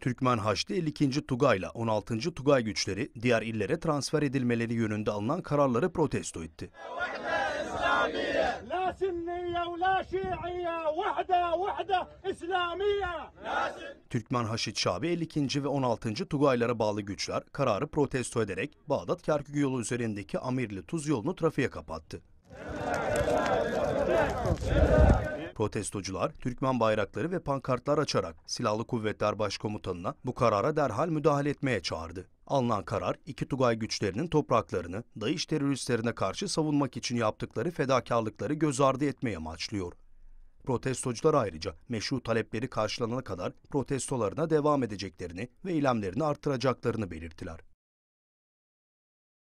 Türkmen Haşdi 52. Tugay'la 16. Tugay güçleri diğer illere transfer edilmeleri yönünde alınan kararları protesto etti. Türkmen Haşdi Şabi 52. ve 16. Tugaylara bağlı güçler kararı protesto ederek Bağdat-Kerkük yolu üzerindeki Amirli Tuz yolunu trafiğe kapattı. Protestocular Türkmen bayrakları ve pankartlar açarak Silahlı Kuvvetler Başkomutanına bu karara derhal müdahale etmeye çağırdı. Alınan karar iki Tugay güçlerinin topraklarını Daİş teröristlerine karşı savunmak için yaptıkları fedakarlıkları göz ardı etmeye amaçlıyor. Protestocular ayrıca meşru talepleri karşılanana kadar protestolarına devam edeceklerini ve eylemlerini artıracaklarını belirttiler.